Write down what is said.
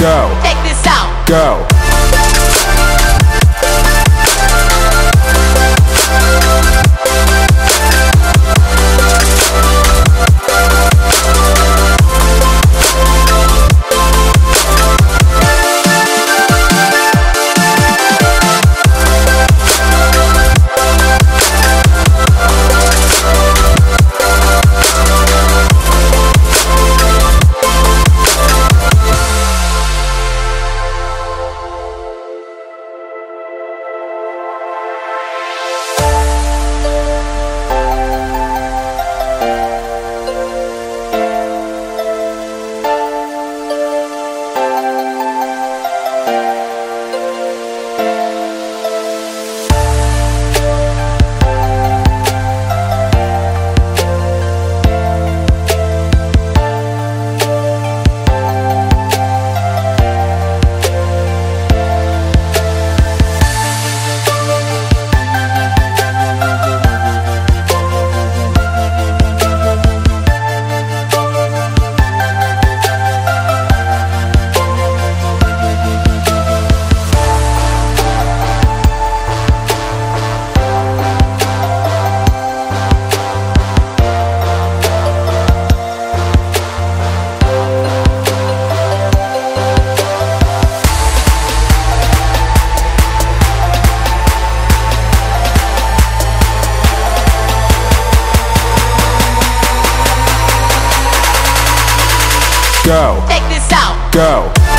go. Check this out. Go. Go. Check this out. Go.